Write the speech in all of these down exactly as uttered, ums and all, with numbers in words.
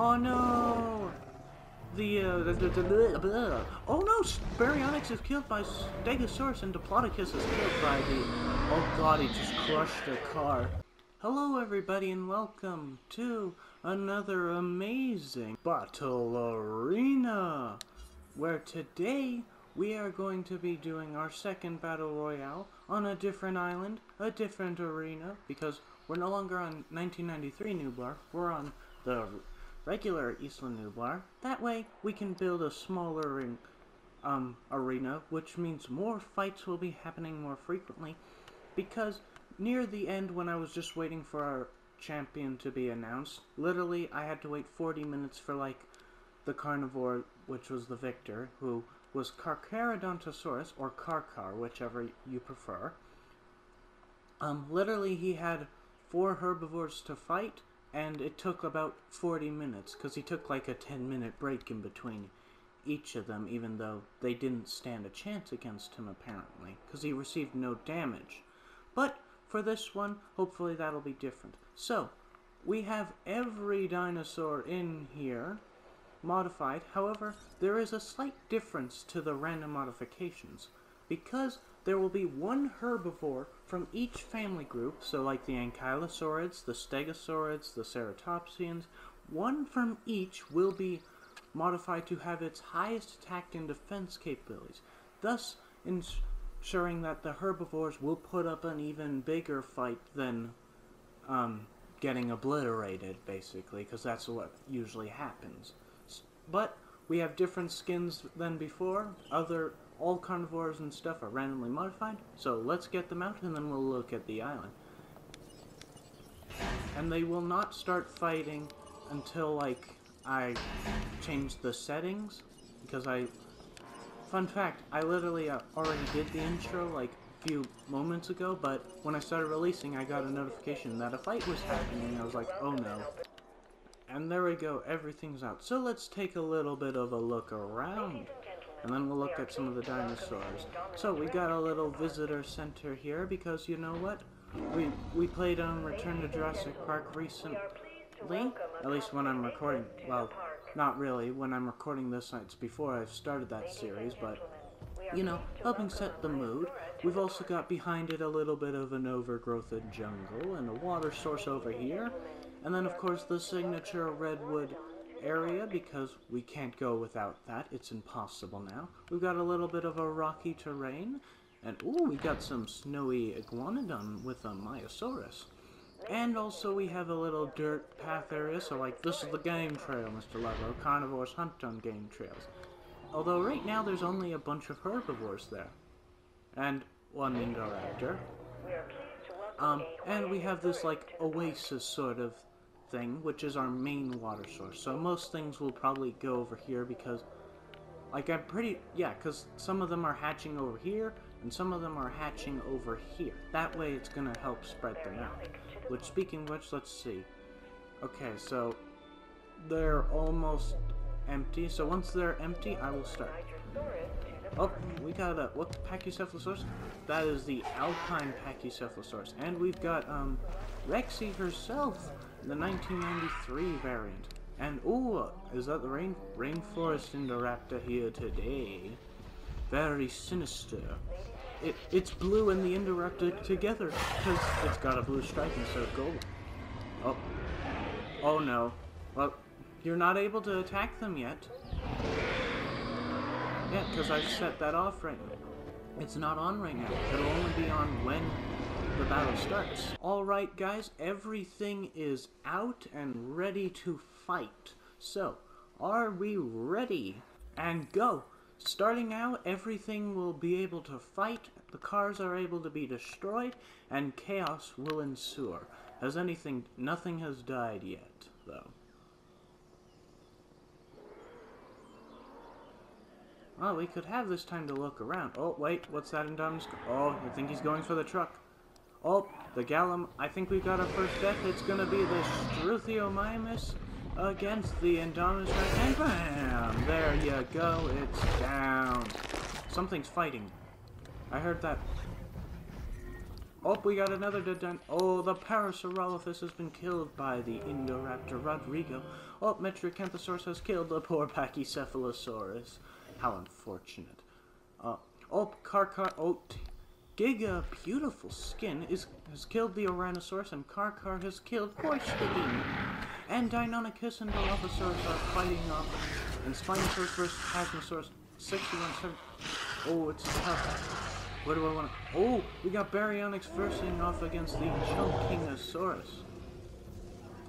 Oh no! The, uh, the, the, the blah, blah. Oh no! Baryonyx is killed by Stegosaurus and Diplodocus is killed by the... Oh god, he just crushed a car. Hello everybody and welcome to another amazing Battle Arena! Where today we are going to be doing our second Battle Royale on a different island, a different arena, because we're no longer on nineteen ninety-three Nublar, we're on the regular Isla Nublar. That way we can build a smaller um, arena, which means more fights will be happening more frequently, because near the end when I was just waiting for our champion to be announced, literally I had to wait forty minutes for like the carnivore, which was the victor, who was Carcharodontosaurus, or Carchar, whichever you prefer. Um, literally he had four herbivores to fight, and it took about forty minutes, because he took like a ten minute break in between each of them, even though they didn't stand a chance against him, apparently, because he received no damage. But for this one, hopefully that'll be different. So, we have every dinosaur in here modified. However, there is a slight difference to the random modifications, because there will be one herbivore from each family group, so like the Ankylosaurids, the Stegosaurids, the Ceratopsians, one from each will be modified to have its highest attack and defense capabilities, thus ensuring that the herbivores will put up an even bigger fight than um, getting obliterated, basically, because that's what usually happens. But we have different skins than before. Other All carnivores and stuff are randomly modified, so let's get them out and then we'll look at the island. And they will not start fighting until, like, I change the settings, because I... Fun fact, I literally uh, already did the intro, like, a few moments ago, but when I started releasing, I got a notification that a fight was happening, and I was like, oh no. And there we go, everything's out. So let's take a little bit of a look around. And then we'll look at some of the dinosaurs. So we got a little visitor center here because you know what? We we played on Return to Jurassic Park recently. At least when I'm recording. Well, not really. When I'm recording this, it's before I've started that series, but you know, helping set the mood. We've also got behind it a little bit of an overgrowth of jungle and a water source over here. And then of course the signature redwood area, because we can't go without that. It's impossible now. We've got a little bit of a rocky terrain, and ooh, we got some snowy Iguanodon with a Myosaurus. And also we have a little dirt path area, so like, this is the game trail, Mister Ludlow. Carnivores hunt on game trails. Although right now there's only a bunch of herbivores there. And one Indoraptor. Um, and we have this like oasis sort of thing, which is our main water source, so most things will probably go over here because, like, I'm pretty, yeah, because some of them are hatching over here, and some of them are hatching over here. That way it's gonna help spread them out. Which, speaking of which, let's see. Okay, so they're almost empty, so once they're empty, I will start. Oh, we got a, what, Pachycephalosaurus? That is the Alpine Pachycephalosaurus, and we've got, um, Rexy herself, the nineteen ninety-three variant. And ooh, is that the rain rainforest Indoraptor here today? Very sinister. It it's blue and the Indoraptor together because it's got a blue stripe instead of gold. Oh, oh no. Well, you're not able to attack them yet. Yeah, because I've set that off right now. It's not on right now. It'll only be on when the battle starts. Alright guys, everything is out and ready to fight. So, are we ready? And go! Starting out, everything will be able to fight, the cars are able to be destroyed, and chaos will ensue. As anything, nothing has died yet, though. Well, we could have this time to look around. Oh, wait, what's that Indominus? Oh, I think he's going for the truck. Oh, the Gallum, I think we've got our first death. It's going to be the Struthiomimus against the Indominus. And bam! There you go. It's down. Something's fighting. I heard that. Oh, we got another dead dinosaur. Oh, the Parasaurolophus has been killed by the Indoraptor Rodrigo. Oh, Metriacanthosaurus has killed the poor Pachycephalosaurus. How unfortunate. Uh, oh, Carcar... Oh, Giga Beautiful Skin is, has killed the Oranosaurus, and Carcar has killed poor Sticky. And Deinonychus and Dilophosaurus are fighting off. And Spinosaurus versus Asmosaurus. sixty-one seven. Oh, it's tough. Where do I want to... Oh, we got Baryonyx versing off against the Chunkingosaurus.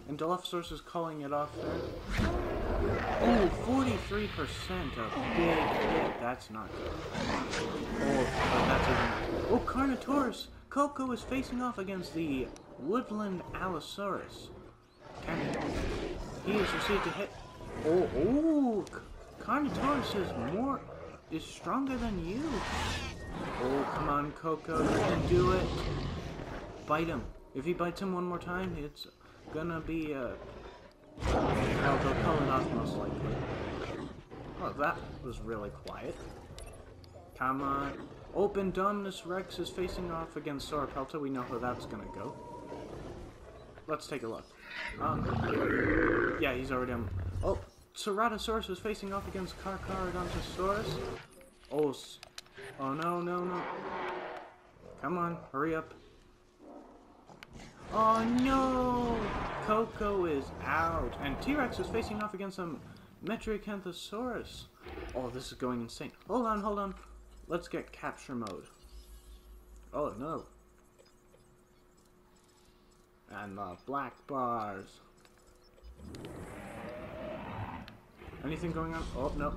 And Dilophosaurus is calling it off there. Oh, forty-three percent of big hit. That's not good. Oh, that's even... Oh, Carnotaurus! Coco is facing off against the Woodland Allosaurus. He has received a hit. Oh, oh! Carnotaurus is more... is stronger than you. Oh, come on, Coco, you can do it. Bite him. If he bites him one more time, it's gonna be a... Well, they'll pull it off most likely. Oh, that was really quiet. Come on. Oh, Indominus Rex is facing off against Sauropelta. We know how that's gonna go. Let's take a look. Um, yeah, he's already on... Oh, Ceratosaurus is facing off against Carcharodontosaurus. Oh, Oh no, no, no. Come on, hurry up. Oh no! Coco is out. And T-Rex is facing off against some Metriacanthosaurus. Oh, this is going insane. Hold on, hold on. Let's get capture mode. Oh no. And the black bars. Anything going on? Oh no.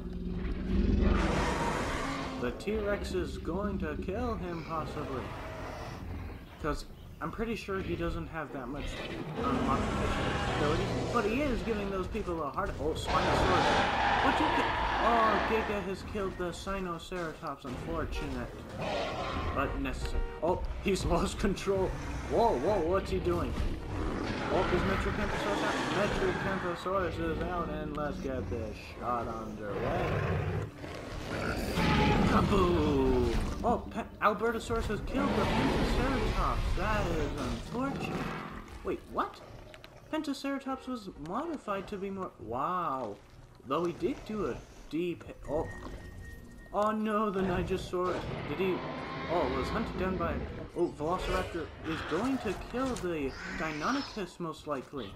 The T-Rex is going to kill him, possibly. Because I'm pretty sure he doesn't have that much um, modification ability. But he is giving those people a hard... Oh, Spinosaurus. What you get? Oh, Giga has killed the Pseudoceratops, unfortunate. But necessary. Oh, he's lost control. Whoa, whoa, what's he doing? Oh, is Metriacanthosaurus out? Metriacanthosaurus is out, and let's get this shot underway. Kaboom! Oh, Albertosaurus has killed the Pentaceratops. That is unfortunate. Wait, what? Pentaceratops was modified to be more... Wow. Though he did do a deep... Oh. Oh no, the Nidosaurus. Did he... Oh, was hunted down by... Oh, Velociraptor is going to kill the Deinonychus, most likely.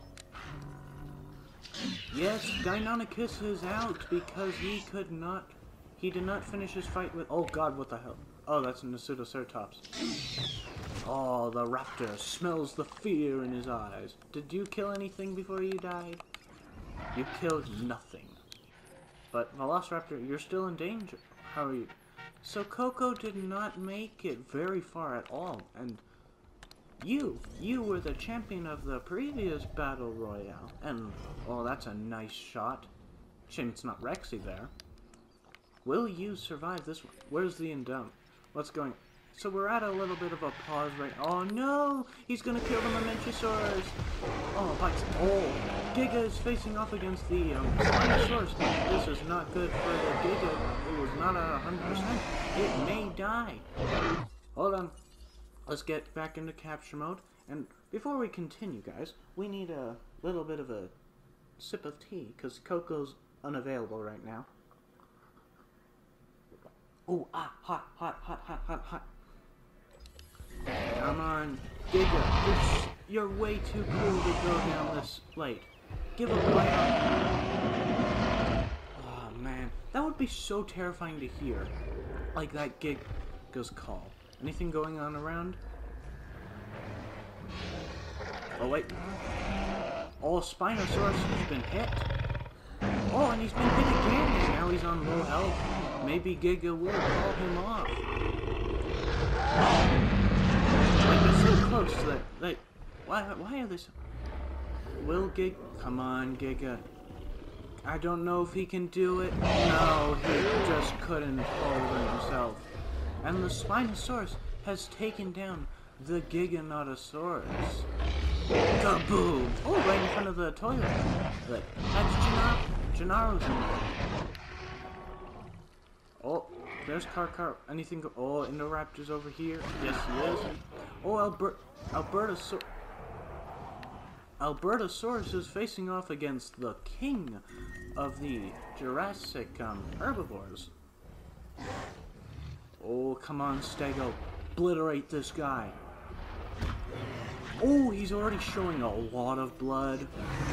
Yes, Deinonychus is out because he could not... He did not finish his fight with... Oh god, what the hell? Oh, that's a Nasutoceratops. Oh, the raptor smells the fear in his eyes. Did you kill anything before you died? You killed nothing. But, Velociraptor, you're still in danger. How are you? So Coco did not make it very far at all. And you, you were the champion of the previous Battle Royale. And, oh, that's a nice shot. Shame it's not Rexy there. Will you survive this one? Where's the Indom? What's going on? So we're at a little bit of a pause right now. Oh no! He's gonna kill the Momentosaurus! Oh, bites. Oh! Giga is facing off against the um, Spinosaurus. This is not good for the Giga. It was not at one hundred percent. It may die. Hold on. Let's get back into capture mode. And before we continue, guys, we need a little bit of a sip of tea, because Coco's unavailable right now. Oh, ah, hot, hot, hot, hot, hot, hot. Come on, Giga. You're, you're way too cool to go down this late. Give up light on. Oh, man. That would be so terrifying to hear. Like that Giga's call. Anything going on around? Oh, wait. Oh, Spinosaurus has been hit. Oh, and he's been hit again. And now he's on low health. Maybe Giga will call him off. Like, it's so close that, like, why, why are they so... Will Giga... Come on, Giga. I don't know if he can do it. No, he just couldn't hold himself. And the Spinosaurus has taken down the Giganotosaurus. Kaboom! Oh, right in front of the toilet. But that's Gennaro. Gennaro's in there. Oh, there's Car Car. Anything go? Oh, Indoraptor's over here. Yes, he is. Oh, Albert Albertosaurus. Albertosaurus is facing off against the king of the Jurassic um, herbivores. Oh, come on, Stego. Obliterate this guy. Oh, he's already showing a lot of blood.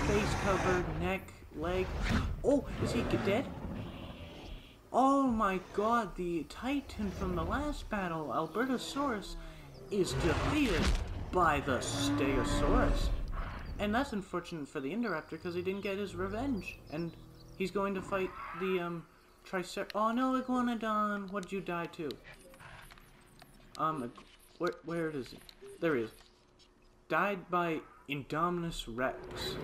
Face covered, neck, leg. Oh, is he dead? Oh my god, the Titan from the last battle, Albertosaurus, is defeated by the Stegosaurus. And that's unfortunate for the Indoraptor because he didn't get his revenge. And he's going to fight the, um, Tricer- Oh no, Iguanodon! What'd you die to? Um, where, where is he? There he is. Died by Indominus Rex.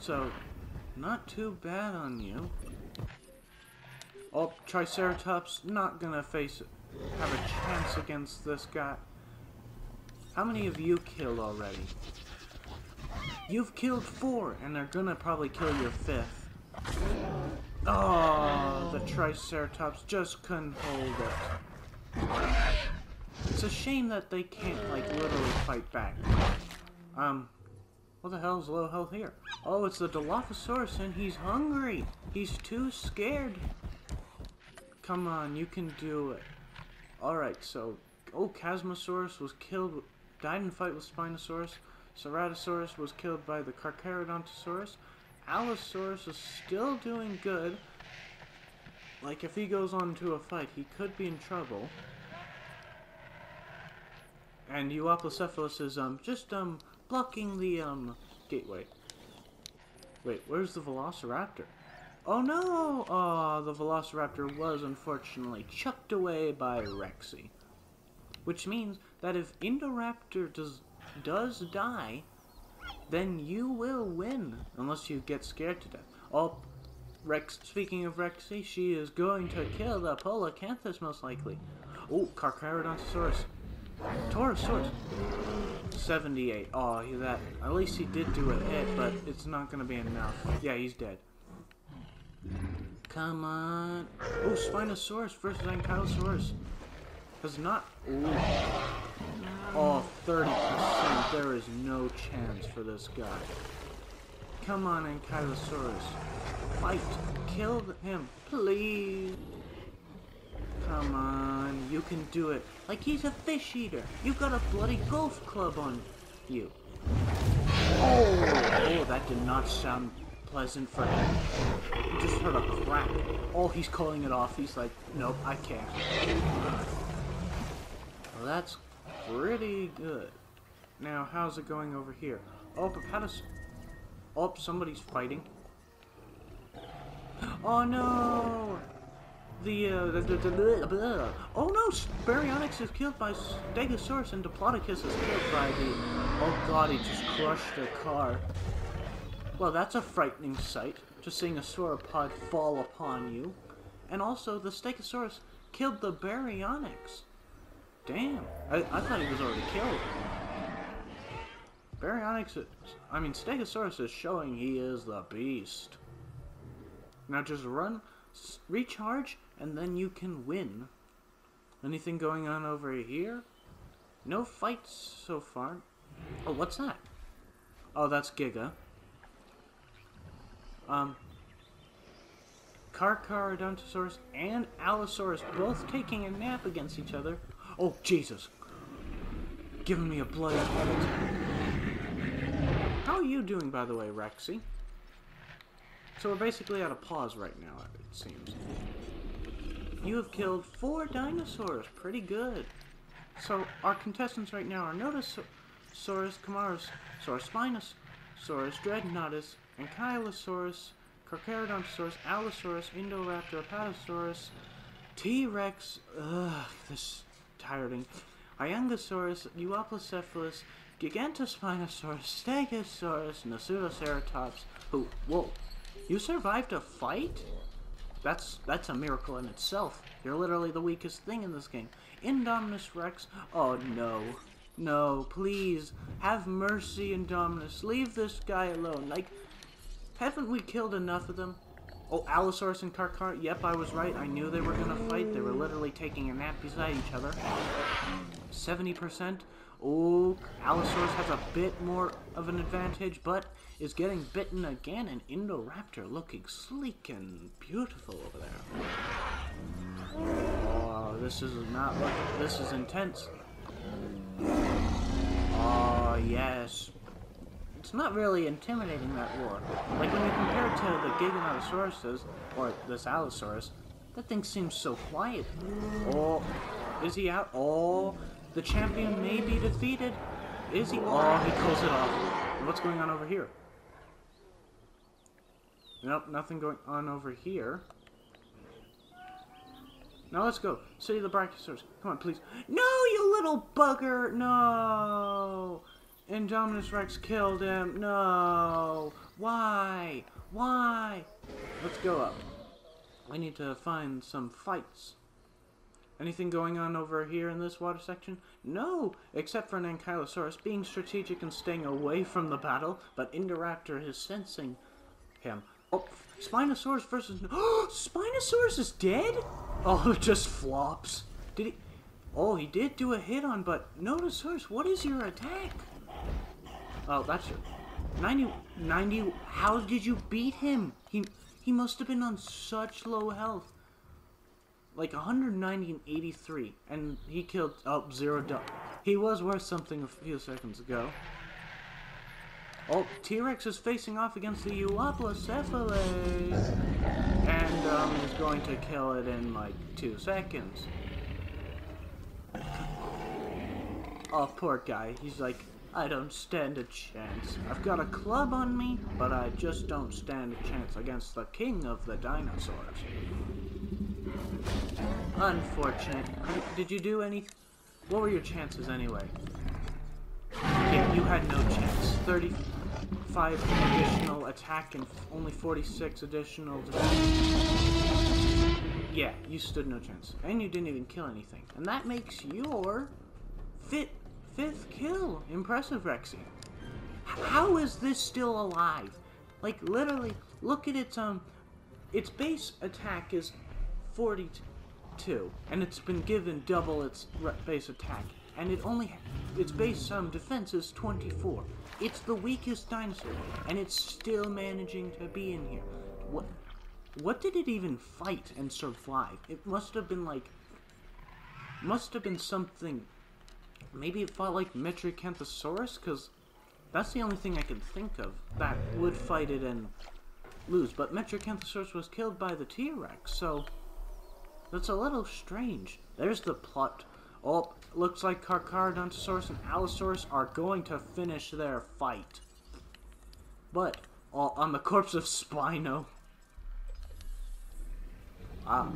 So, not too bad on you. Oh, Triceratops not gonna face it. Have a chance against this guy. How many of you killed already? You've killed four, and they're gonna probably kill your fifth. Oh, the Triceratops just couldn't hold it. It's a shame that they can't, like, literally fight back. Um, what the hell is low health here? Oh, it's the Dilophosaurus, and he's hungry. He's too scared. Come on, you can do it. Alright, so, oh, Chasmosaurus was killed, died in a fight with Spinosaurus. Ceratosaurus was killed by the Carcharodontosaurus. Allosaurus is still doing good. Like, if he goes on to a fight, he could be in trouble. And Euoplocephalus is um, just um, blocking the um, gateway. Wait, where's the Velociraptor? Oh no! Oh, the Velociraptor was unfortunately chucked away by Rexy. Which means that if Indoraptor does, does die, then you will win. Unless you get scared to death. Oh, Rex, speaking of Rexy, she is going to kill the Polacanthus most likely. Oh, Carcharodontosaurus. Taurosaurus. seventy-eight. Oh, that, at least he did do a hit, but it's not going to be enough. Yeah, he's dead. Come on. Oh, Spinosaurus versus Ankylosaurus. Does not. Ooh. Oh, thirty percent. There is no chance for this guy. Come on, Ankylosaurus. Fight. Kill him, please. Come on. You can do it. Like he's a fish eater. You've got a bloody golf club on you. Oh, oh that did not sound pleasant for him. Just heard a crack. Oh, he's calling it off. He's like, nope, I can't. Well, that's pretty good. Now, how's it going over here? Oh, but how does... Oh, somebody's fighting. Oh, no! The, uh... The, the, the, blah, blah. Oh, no! Baryonyx is killed by Stegosaurus and Diplodocus is killed by the... Oh, God, he just crushed the car. Well, that's a frightening sight, just seeing a sauropod fall upon you. And also, the Stegosaurus killed the Baryonyx. Damn, I, I thought he was already killed. Baryonyx is, I mean, Stegosaurus is showing he is the beast. Now just run, recharge, and then you can win. Anything going on over here? No fights so far. Oh, what's that? Oh, that's Giga. Um, Carcharodontosaurus and Allosaurus both taking a nap against each other. Oh, Jesus. Giving me a bloody headache. How are you doing, by the way, Rexy? So we're basically at a pause right now, it seems. You have killed four dinosaurs. Pretty good. So our contestants right now are Nodosaurus, Camarasaurus, Spinosaurus, Dreadnoughtus, Ankylosaurus, Carcharodontosaurus, Allosaurus, Indoraptor, Apatosaurus, T-Rex, ugh, this tiring, Huayangosaurus, Euoplocephalus, Giganotosaurus, Stegosaurus, Nasutoceratops, who, whoa, you survived a fight? That's, that's a miracle in itself. You're literally the weakest thing in this game. Indominus Rex, oh no. No, please, have mercy, Indominus. Leave this guy alone. Like, haven't we killed enough of them? Oh, Allosaurus and Carcharodontosaurus. Yep, I was right. I knew they were going to fight. They were literally taking a nap beside each other. seventy percent. Oh, Allosaurus has a bit more of an advantage, but is getting bitten again. And Indoraptor looking sleek and beautiful over there. Oh, this is not looking. This is intense. Oh, yes. It's not really intimidating, that roar. Like, when you compare it to the Giganotosauruses, or this Allosaurus, that thing seems so quiet. Oh, is he out? Oh, the champion may be defeated. Is he? Oh, he pulls it off. What's going on over here? Nope, nothing going on over here. Now let's go. City of the Brachiosaurus. Come on, please. No, you little bugger! No! Indominus Rex killed him. No. Why? Why? Let's go up. I need to find some fights. Anything going on over here in this water section? No, except for an Ankylosaurus being strategic and staying away from the battle, but Indoraptor is sensing him. Oh, Spinosaurus versus... Oh, Spinosaurus is dead? Oh, it just flops. Did he... Oh, he did do a hit on, but Nodosaurus, what is your attack? Oh, that's your... ninety... ninety... How did you beat him? He he must have been on such low health. Like, one hundred ninety and eighty-three. And he killed... Oh, zero... He was worth something a few seconds ago. Oh, T-Rex is facing off against the Euoplocephalus. And, um, is going to kill it in, like, two seconds. Oh, poor guy. He's like... I don't stand a chance. I've got a club on me, but I just don't stand a chance against the king of the dinosaurs. Unfortunate. Did you do any... What were your chances anyway? Yeah, you had no chance. thirty-five additional attack and only forty-six additional defense. Yeah, you stood no chance. And you didn't even kill anything. And that makes your... fit... fifth kill. Impressive, Rexy. How is this still alive? Like, literally, look at its, um, its base attack is forty-two, and it's been given double its base attack, and it only, its base, um, defense is twenty-four. It's the weakest dinosaur, and it's still managing to be in here. What, what did it even fight and survive? It must have been, like, must have been something... Maybe it fought like Metriacanthosaurus, because that's the only thing I can think of that would fight it and lose. But Metriacanthosaurus was killed by the T-Rex, so that's a little strange. There's the plot. Oh, looks like Carcharodontosaurus and Allosaurus are going to finish their fight. But, oh, on the corpse of Spino. Ah.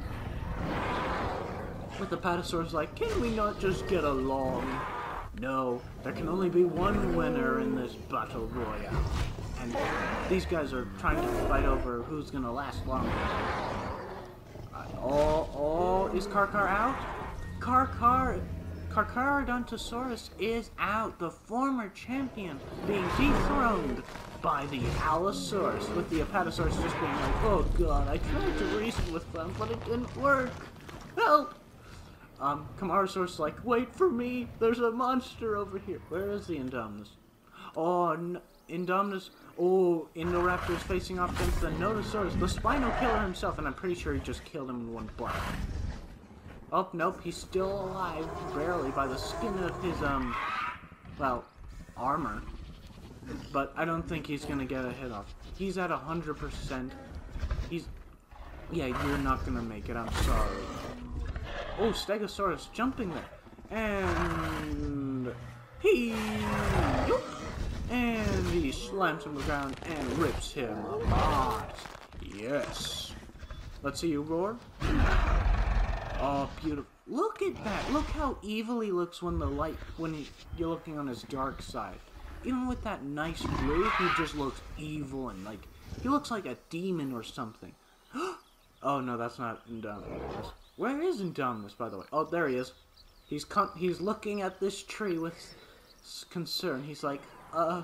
With the Apatosaurus like, can we not just get along? No, there can only be one winner in this battle royale. And these guys are trying to fight over who's gonna last longer. Uh, oh, oh, is Carchar out? Carchar, Carcharodontosaurus is out, the former champion, being dethroned by the Allosaurus, with the Apatosaurus just being like, oh god, I tried to reason with them, but it didn't work. Help! Um, Camarasaurus like, wait for me, there's a monster over here. Where is the Indominus? Oh, no, Indominus, oh, Indoraptor is facing off against the Nodosaurus, the Spino killer himself, and I'm pretty sure he just killed him in one blow. Oh, nope, he's still alive, barely, by the skin of his, um, well, armor. But I don't think he's gonna get a hit off. He's at one hundred percent. He's, yeah, you're not gonna make it, I'm sorry. Oh, Stegosaurus jumping there. And... He... Yoop. And he slams him to the ground and rips him apart. Yes. Let's see you roar. Oh, beautiful. Look at that. Look how evil he looks when the light... When he, you're looking on his dark side. Even with that nice blue, he just looks evil and like... He looks like a demon or something. Oh, no, that's not Indominus. Where is Indominus, by the way? Oh, there he is. He's con he's looking at this tree with concern. He's like, uh,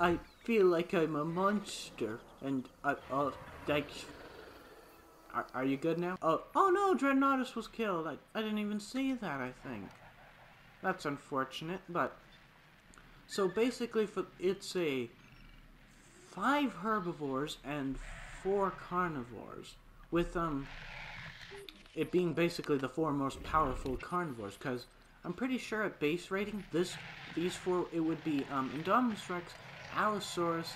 I feel like I'm a monster, and I, uh, I Are, are you good now? Oh, oh no, Dreadnoughtus was killed. I, I didn't even see that, I think. That's unfortunate, but... So basically, for it's a... Five herbivores and four carnivores. With, um... it being basically the four most powerful carnivores, because I'm pretty sure at base rating, this, these four, it would be um, Indominus Rex, Allosaurus,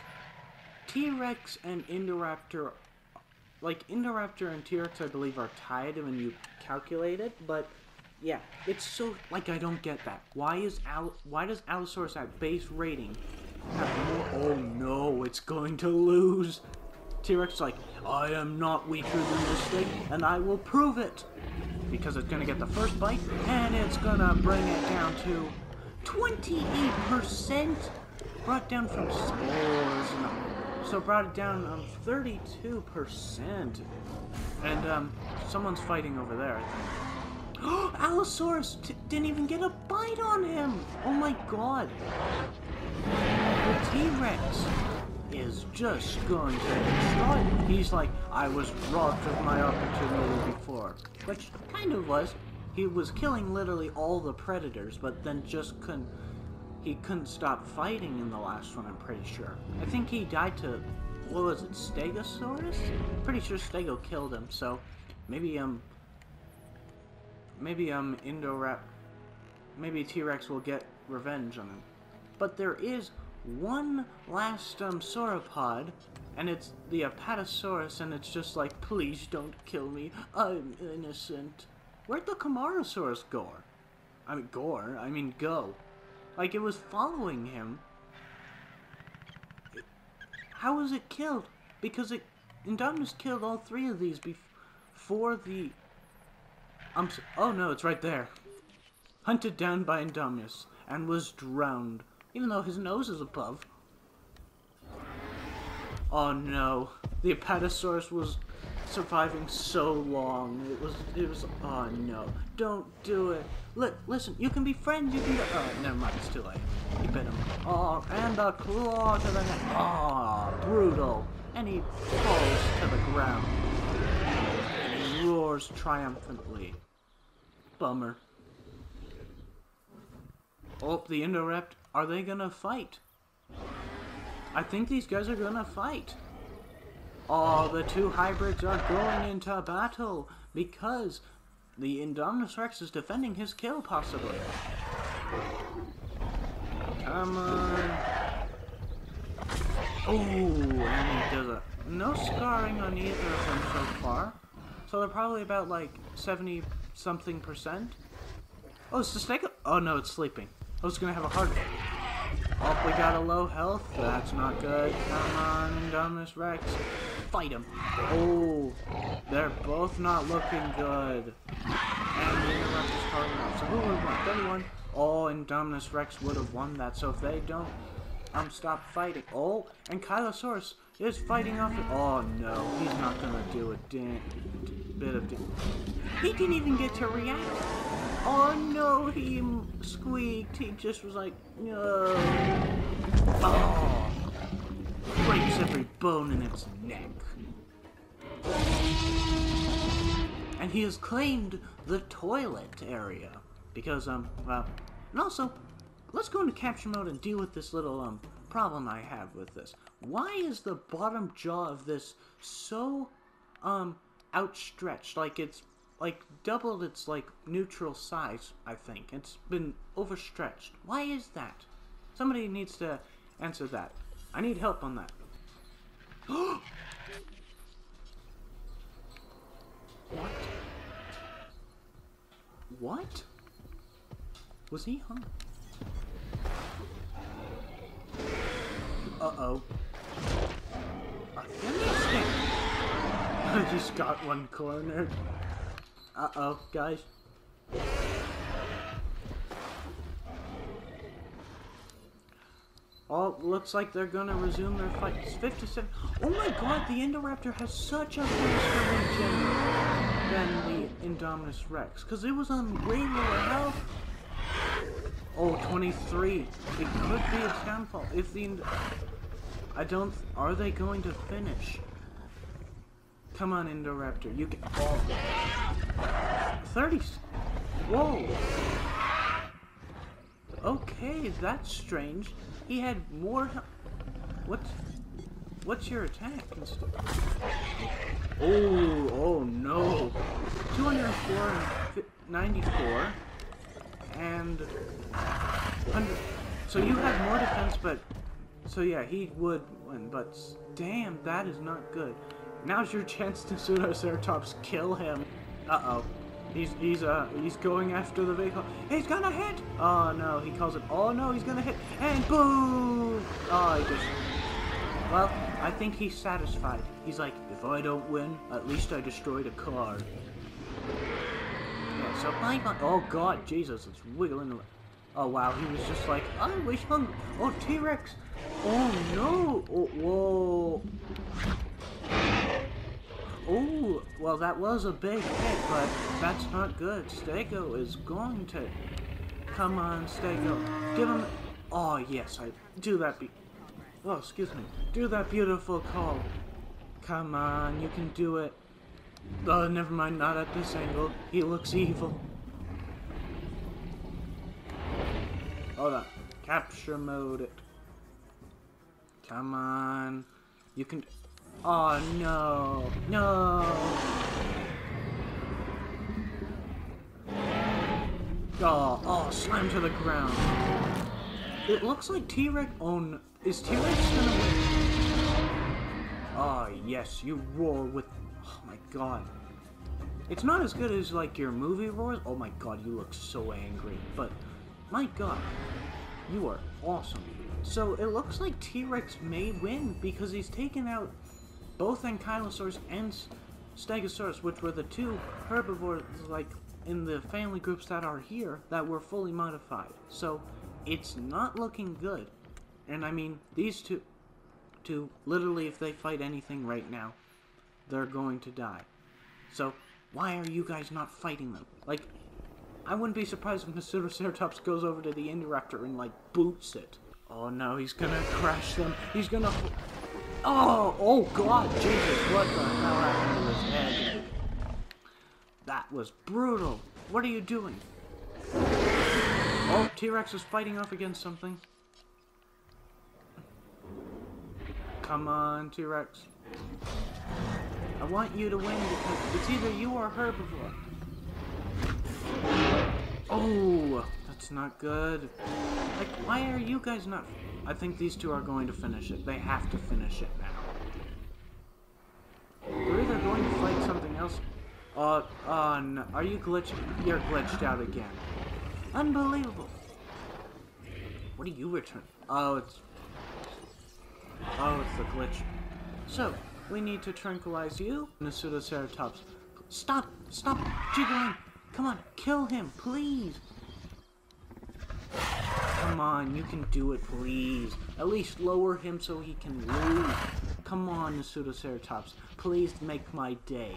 T-Rex, and Indoraptor. Like, Indoraptor and T-Rex, I believe, are tied when you calculate it, but, yeah, it's so, like, I don't get that. Why is Al- why does Allosaurus at base rating have more- oh no, it's going to lose! T-Rex like, I am not weaker than this thing, and I will prove it! Because it's gonna get the first bite, and it's gonna bring it down to twenty-eight percent! Brought down from spores, so brought it down um, thirty-two percent. And um, someone's fighting over there, I think. Oh, Allosaurus t didn't even get a bite on him! Oh my god! The T-Rex is just going to destroy him. He's like, I was robbed of my opportunity before. Which kind of was. He was killing literally all the predators, but then just couldn't... He couldn't stop fighting in the last one, I'm pretty sure. I think he died to... what was it, Stegosaurus? Pretty sure Stego killed him, so... Maybe, um... Maybe, um, Indoraptor... Maybe T-Rex will get revenge on him. But there is one last, um, sauropod, and it's the Apatosaurus, and it's just like, please don't kill me, I'm innocent. Where'd the Camarasaurus go? I mean, gore, I mean, go. Like, it was following him. It, how was it killed? Because it... Indominus killed all three of these before the... I'm so, oh no, it's right there. Hunted down by Indominus and was drowned. Even though his nose is above. Oh no. The Apatosaurus was surviving so long. It was... It was... Oh no. Don't do it. Look, listen, you can be friends, you can go- oh, never mind, it's too late. He bit him. Oh, and a claw to the neck. Oh, brutal. And he falls to the ground. And he roars triumphantly. Bummer. Oh, the Indoraptor. Are they gonna fight? I think these guys are gonna fight. Oh, the two hybrids are going into battle because... the Indominus Rex is defending his kill, possibly. Come on. Oh, and he does a... no scarring on either of them so far. So they're probably about, like, seventy-something percent. Oh, it's the Stego... oh, no, it's sleeping. I was gonna have a heart attack. Oh, we got a low health. That's not good. Come on, Indominus Rex. Fight him. Oh, they're both not looking good. And Indoraptor's calling out. So who would want thirty-one? Oh, Indominus Rex would have won that. So if they don't um stop fighting. Oh, and Kylosaurus is fighting off. Oh no, he's not gonna do a dent bit of damage. He didn't even get to react. Oh no, he squeaked. He just was like, no. Oh. Breaks every bone in its neck. And he has claimed the toilet area. Because, um, well... and also, let's go into capture mode and deal with this little, um, problem I have with this. Why is the bottom jaw of this so, um, outstretched? Like, it's, like, doubled its, like, neutral size, I think. It's been overstretched. Why is that? Somebody needs to answer that. I need help on that. What? What? Was he hung? Uh-oh. A thunder stick! I just got one cornered. Uh-oh, guys. Oh, looks like they're gonna resume their fight. It's fifty-seven. Oh my god, the Indoraptor has such a faster regen than the Indominus Rex. Because it was on way lower health. Oh, twenty-three. It could be a downfall. If the... Ind I don't... Are they going to finish? Come on, Indoraptor. You can. Oh. thirties. Whoa. Okay, that's strange. He had more. What's. What's your attack and stuff? Oh, oh no. two oh four and ninety-four. And. one hundred. So you have more defense, but. So yeah, he would win, but. Damn, that is not good. Now's your chance to Pseudoceratops kill him. Uh-oh. He's he's uh he's going after the vehicle. He's gonna hit! Oh no, he calls it. Oh no, he's gonna hit. And boom! Oh, he just. Well, I think he's satisfied. He's like, if I don't win, at least I destroyed a car. Yeah, so bye bye. Oh god, Jesus, it's wiggling the. Oh wow, he was just like, I wish hunger. Oh, T-Rex. Oh no. Oh, whoa. Oh, well that was a big hit, but that's not good. Stego is going to... Come on, Stego. Give him... Oh, yes, I... Do that be... Oh, excuse me. Do that beautiful call. Come on, you can do it. Oh, never mind, not at this angle. He looks evil. Hold on. Capture mode it. Come on. You can... Oh no, no! Oh, oh, slam to the ground. It looks like T-Rex own. Is T-Rex gonna win? Oh yes, you roar with. Oh my god. It's not as good as like your movie roars. Oh my god, you look so angry. But my god, you are awesome. So it looks like T-Rex may win because he's taken out both Ankylosaurus and Stegosaurus, which were the two herbivores like in the family groups that are here that were fully modified. So it's not looking good. And I mean, these two, two literally if they fight anything right now, they're going to die. So why are you guys not fighting them? Like, I wouldn't be surprised if the Pseudoceratops goes over to the Indoraptor and like boots it. Oh no, he's gonna crash them. He's gonna... Oh, oh god, Jesus, what the hell happened to his head? That was brutal. What are you doing? Oh, T-Rex is fighting off against something. Come on, T-Rex. I want you to win because it's either you or herbivore. Oh, that's not good. Like, why are you guys not... I think these two are going to finish it. They have to finish it now. Or either going to fight something else. Uh, uh, no. Are you glitched? You're glitched out again. Unbelievable. What do you return? Oh, it's... Oh, it's the glitch. So, we need to tranquilize you. Nasutoceratops. Stop! Stop jiggling! Come on, kill him, please! Come on, you can do it, please. At least lower him so he can lose. Come on, the Pseudoceratops. Please make my day.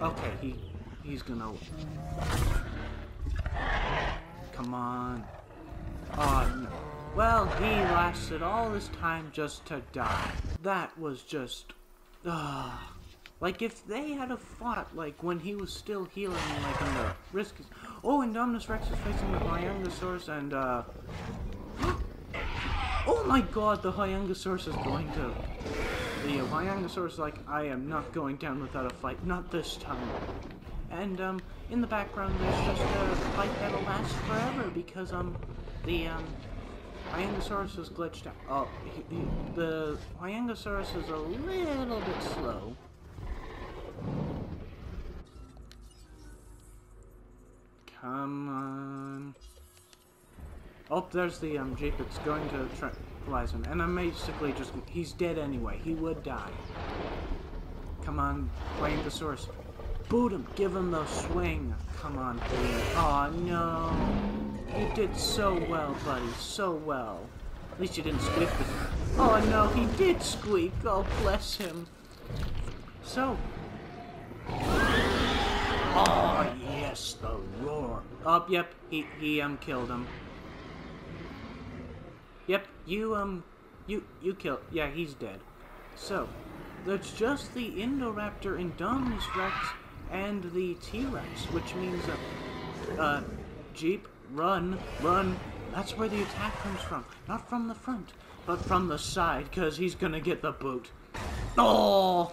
Okay, he he's gonna... Come on. Oh, no. Well, he lasted all this time just to die. That was just... Ugh. Like, if they had a fought, like, when he was still healing, like, in the risk is... Oh, Indominus Rex is facing the Huayangosaurus, and, uh... oh my god, the Huayangosaurus is going to... The Huayangosaurus is like, I am not going down without a fight, not this time. And, um, in the background, there's just a fight that'll last forever, because, um, the, um... Huayangosaurus is glitched out. Oh, he, he, the Huayangosaurus is a little bit slow. Come on. Oh, there's the um, Jeep. It's going to tranquilize him. And I'm basically just... He's dead anyway. He would die. Come on, Huayangosaurus. Boot him. Give him the swing. Come on, please. Aw, oh, no. You did so well, buddy. So well. At least you didn't squeak. Oh, no. He did squeak. Oh, bless him. So... Oh, yes, the roar. Oh, yep, he, he, um, killed him. Yep, you, um, you, you killed, yeah, he's dead. So, That's just the Indoraptor, Indominus Rex, and the T-Rex, which means that, uh, Jeep, run, run. That's where the attack comes from. Not from the front, but from the side, because he's gonna get the boot. Oh!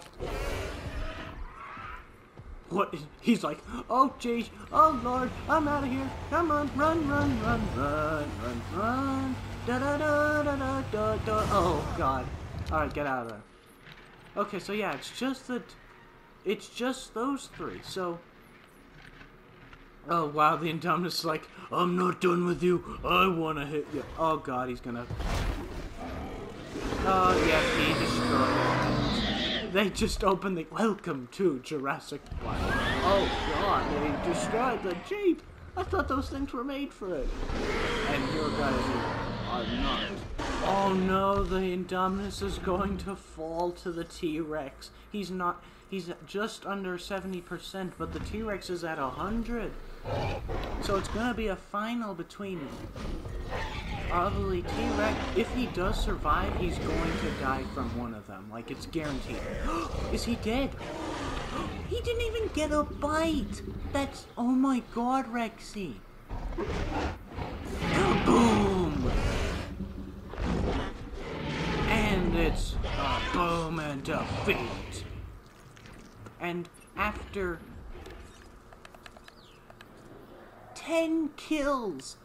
What? He's like, oh jeez, oh lord, I'm out of here. Come on, run, run, run, run, run, run. Da da da da da da da. Oh god. Alright, get out of there. Okay, so yeah, it's just that. It's just those three, so. Oh wow, the Indominus is like, I'm not done with you, I wanna hit you. Oh god, he's gonna. Oh yeah, he destroyed. They just opened the. Welcome to Jurassic Park. Oh god, they destroyed the Jeep! I thought those things were made for it. And your guys are not. Oh no, the Indominus is going to fall to the T-Rex. He's not. He's just under seventy percent, but the T-Rex is at one hundred. So it's going to be a final between them. Probably T-Rex, if he does survive, he's going to die from one of them. Like, it's guaranteed. Is he dead? He didn't even get a bite! That's... Oh my god, Rexy! Boom! And it's a boom and defeat! And after ten kills,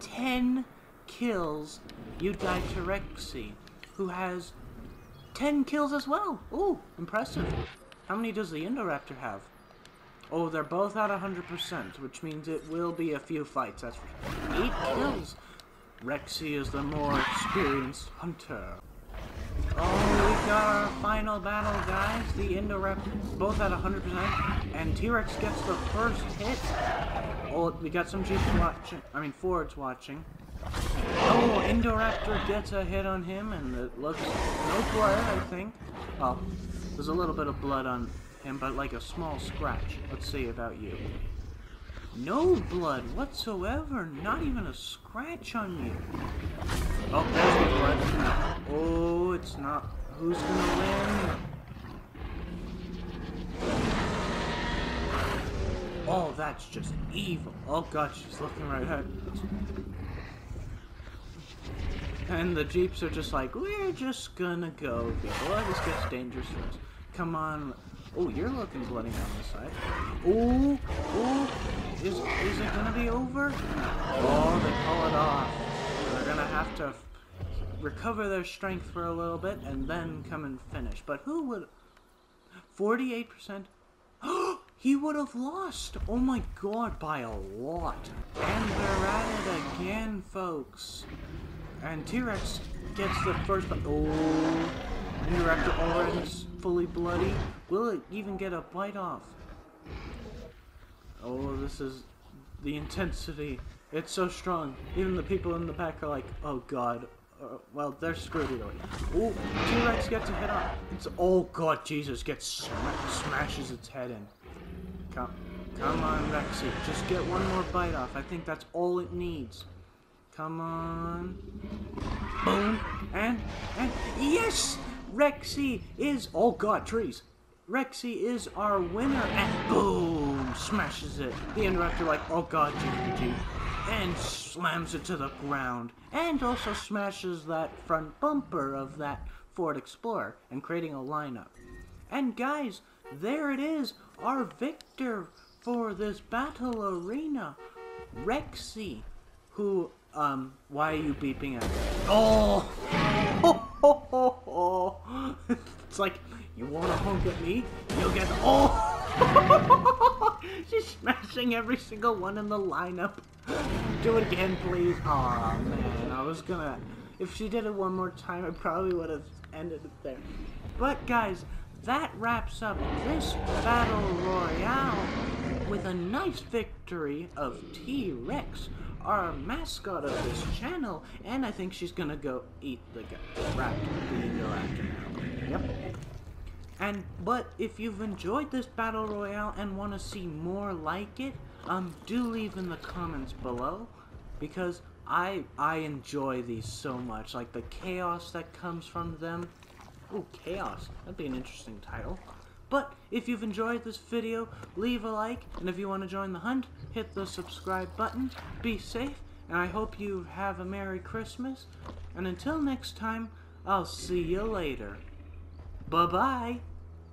ten kills, you die to Rexy, who has ten kills as well. Ooh, impressive. How many does the Indoraptor have? Oh, they're both at one hundred percent, which means it will be a few fights. That's eight kills. Rexy is the more experienced hunter. Oh, we got our final battle, guys. The Indoraptor, both at one hundred percent, and T-Rex gets the first hit. Oh, we got some Jeeps watching. I mean, Fords watching. Oh, Indoraptor gets a hit on him, and it looks no blood, I think. Well, there's a little bit of blood on him, but like a small scratch. Let's see about you. No blood whatsoever. Not even a scratch on you. Oh, there's the blood. Oh, it's not. Who's gonna win? Oh, that's just evil. Oh god, she's looking right at us. And the Jeeps are just like, we're just gonna go. Well, this gets dangerous for us. Come on. Oh, you're looking bloody on this side. Oh, oh. Is, is it gonna be over? Oh, they pull it off. They're gonna have to recover their strength for a little bit and then come and finish. But who would... forty-eight percent. He would have lost. Oh my god, by a lot. And they're at it again, folks. And T-Rex gets the first... Oh. Indoraptor already fully bloody. Will it even get a bite off? Oh, this is the intensity. It's so strong. Even the people in the back are like, oh god. Uh, well, they're screwed either way. Oh, T-Rex gets a hit on. It's oh god, Jesus gets sma smashes its head in. Come, come on, Rexy, just get one more bite off. I think that's all it needs. Come on, boom, and and yes, Rexy is oh god, trees. Rexy is our winner, and boom, smashes it. The Indoraptor like oh god, G G. And slams it to the ground, and also smashes that front bumper of that Ford Explorer, and creating a lineup. And guys, there it is, our victor for this battle arena, Rexy, who, um, why are you beeping at me? Oh! Oh, oh, oh, oh. It's like, you wanna honk at me? You'll get, oh! She's smashing every single one in the lineup. Do it again, please. Aw, oh, man, I was gonna... If she did it one more time, I probably would have ended it there. But, guys, that wraps up this Battle Royale with a nice victory of T-Rex, our mascot of this channel, and I think she's gonna go eat the raptor, the Indoraptor now. Yep. And, but, if you've enjoyed this Battle Royale and want to see more like it, Um, do leave in the comments below, because I I enjoy these so much. Like, the chaos that comes from them, Ooh, Chaos. That'd be an interesting title. But if you've enjoyed this video, leave a like, and if you want to join the hunt, hit the subscribe button. Be safe, and I hope you have a Merry Christmas. And until next time, I'll see you later. Bye-bye.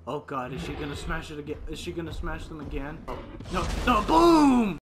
Oh god, is she gonna smash it again? Is she gonna smash them again? Oh, no, no, boom!